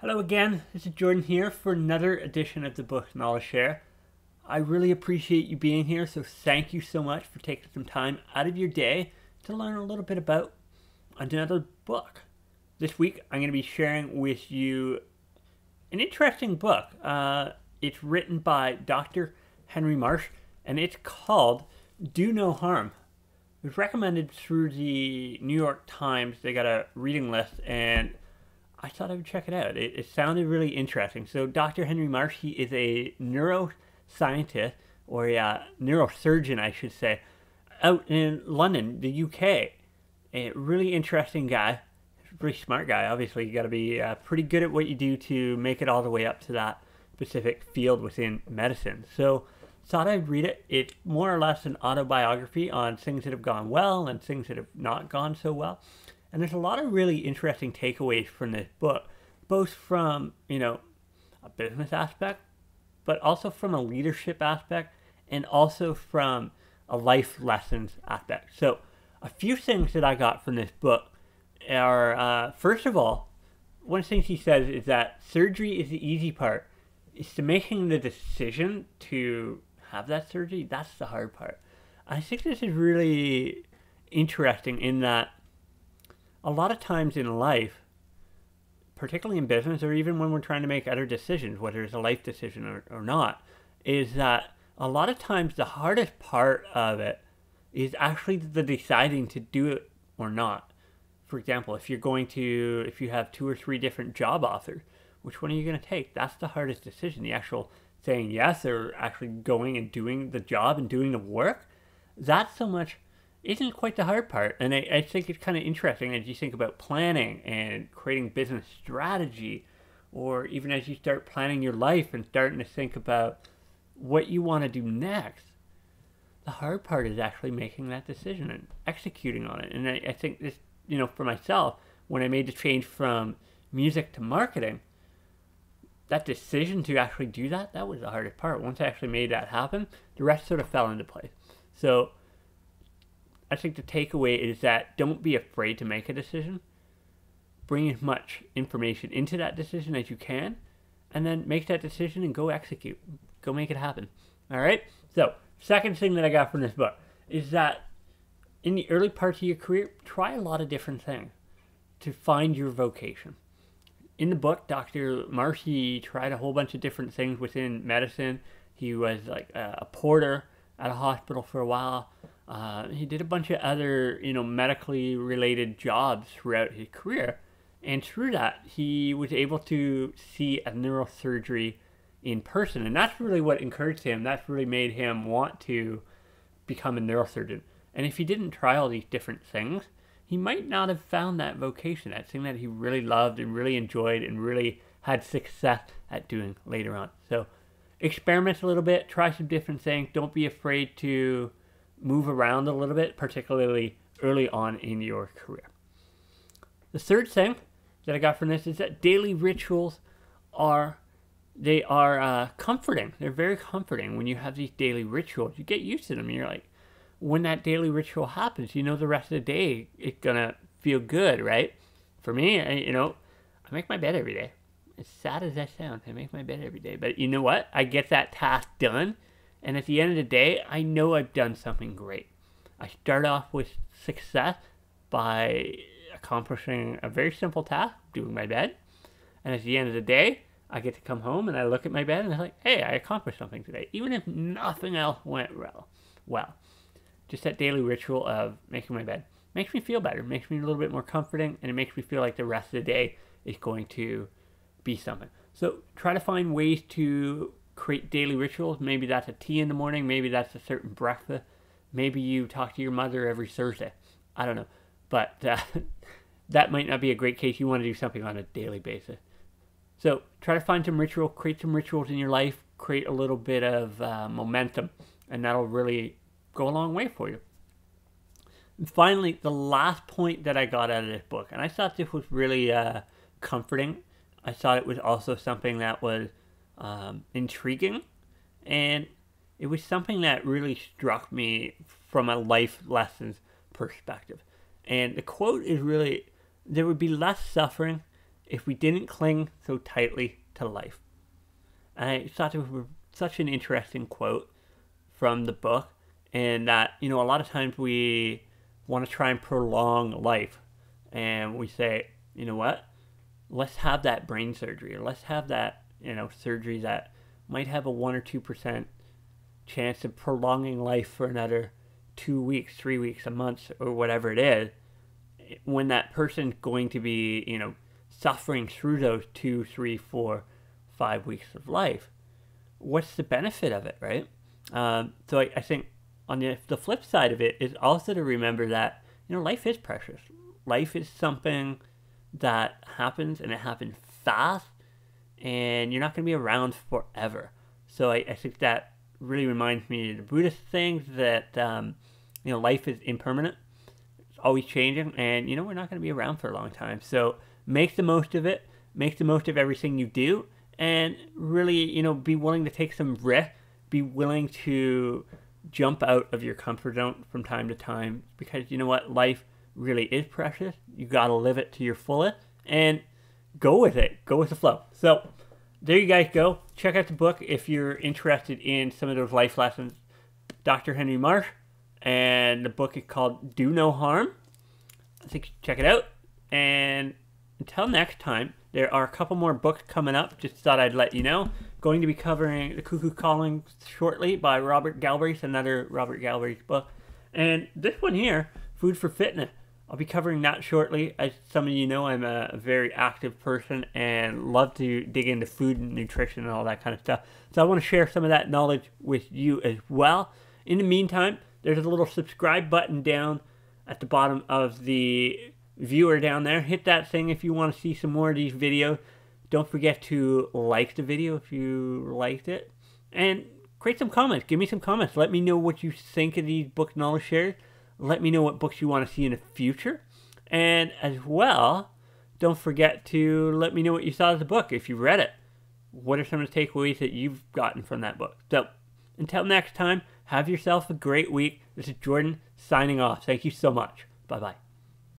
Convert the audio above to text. Hello again, this is Jordan here for another edition of the Book Knowledge Share. I really appreciate you being here, so thank you so much for taking some time out of your day to learn a little bit about another book. This week I'm going to be sharing with you an interesting book. It's written by Dr. Henry Marsh, and it's called Do No Harm. It was recommended through the New York Times. They got a reading list, and I thought I would check it out. It sounded really interesting. So Dr. Henry Marsh, he is a neuroscientist, or a neurosurgeon, I should say, out in London, the UK. A really interesting guy, pretty smart guy. Obviously, you got to be pretty good at what you do to make it all the way up to that specific field within medicine. So thought I'd read it. It's more or less an autobiography on things that have gone well and things that have not gone so well. And there's a lot of really interesting takeaways from this book, both from, a business aspect, but also from a leadership aspect, and also from a life lessons aspect. So a few things that I got from this book are, first of all, one of the things he says is that surgery is the easy part. It's the making the decision to have that surgery. That's the hard part. I think this is really interesting in that a lot of times in life, particularly in business, or even when we're trying to make other decisions, whether it's a life decision or not, is that a lot of times the hardest part of it is actually the deciding to do it or not. For example, if you have 2 or 3 different job offers, which one are you going to take? That's the hardest decision, the actual saying yes or actually going and doing the job and doing the work. That's so much isn't quite the hard part. And I think it's kind of interesting as you think about planning and creating business strategy, or even as you start planning your life and starting to think about what you want to do next. The hard part is actually making that decision and executing on it. And I think this, for myself, when I made the change from music to marketing, that decision to actually do that, that was the hardest part. Once I actually made that happen, the rest sort of fell into place. So I think the takeaway is that don't be afraid to make a decision. Bring as much information into that decision as you can, and then make that decision and go execute. Go make it happen. All right? So, second thing that I got from this book is that in the early parts of your career, try a lot of different things to find your vocation. In the book, Dr. Marsh, he tried a whole bunch of different things within medicine. He was like a porter at a hospital for a while. He did a bunch of other, medically related jobs throughout his career. And through that, he was able to see a neurosurgeon in person. And that's really what encouraged him. That's really made him want to become a neurosurgeon. And if he didn't try all these different things, he might not have found that vocation, that thing that he really loved and really enjoyed and really had success at doing later on. So experiment a little bit, try some different things. Don't be afraid to move around a little bit, particularly early on in your career. The third thing that I got from this is that daily rituals are comforting. They're very comforting. When you have these daily rituals, you get used to them. You're like, when that daily ritual happens, the rest of the day it's gonna feel good, right? For me, I make my bed every day. As sad as that sounds, I make my bed every day. But you know what? I get that task done. And at the end of the day, I know I've done something great. I start off with success by accomplishing a very simple task, doing my bed. And at the end of the day, I get to come home and I look at my bed and I'm like, hey, I accomplished something today, even if nothing else went well. Just that daily ritual of making my bed makes me feel better, makes me a little bit more comforting, and it makes me feel like the rest of the day is going to be something. So try to find ways to create daily rituals. Maybe that's a tea in the morning. Maybe that's a certain breakfast. Maybe you talk to your mother every Thursday. I don't know. But that might not be a great case. You want to do something on a daily basis. So try to find some ritual. Create some rituals in your life. Create a little bit of momentum. And that'll really go a long way for you. And finally, the last point that I got out of this book, and I thought this was really comforting. I thought it was also something that was intriguing, and it was something that really struck me from a life lessons perspective. And the quote is really, there would be less suffering if we didn't cling so tightly to life. And I thought it was such an interesting quote from the book, and that, you know, a lot of times we want to try and prolong life, and we say, you know what, let's have that brain surgery, or let's have that, you know, surgery that might have a 1 or 2% chance of prolonging life for another 2 weeks, 3 weeks, a month, or whatever it is, when that person's going to be, you know, suffering through those 2, 3, 4, 5 weeks of life. What's the benefit of it, right? So I think on the flip side of it is also to remember that, you know, life is precious. Life is something that happens, and it happens fast, and you're not going to be around forever. So I think that really reminds me of the Buddhist things that, you know, life is impermanent. It's always changing, and, you know, we're not going to be around for a long time. So make the most of it. Make the most of everything you do, and really, you know, be willing to take some risk. Be willing to jump out of your comfort zone from time to time, because, you know what, life really is precious. You got to live it to your fullest and go with it. Go with the flow. So there you guys go. Check out the book if you're interested in some of those life lessons. Dr. Henry Marsh, and the book is called Do No Harm. I think you should check it out. And until next time, there are a couple more books coming up. Just thought I'd let you know. Going to be covering The Cuckoo Calling shortly by Robert Galbraith, another Robert Galbraith book. And this one here, Food for Fitness, I'll be covering that shortly. As some of you know, I'm a very active person and love to dig into food and nutrition and all that kind of stuff. So I want to share some of that knowledge with you as well. In the meantime, there's a little subscribe button down at the bottom of the viewer down there. Hit that thing if you want to see some more of these videos. Don't forget to like the video if you liked it. And create some comments. Give me some comments. Let me know what you think of these book knowledge shares. Let me know what books you want to see in the future. And as well, don't forget to let me know what you thought of the book. If you read it, what are some of the takeaways that you've gotten from that book? So until next time, have yourself a great week. This is Jordan signing off. Thank you so much. Bye-bye.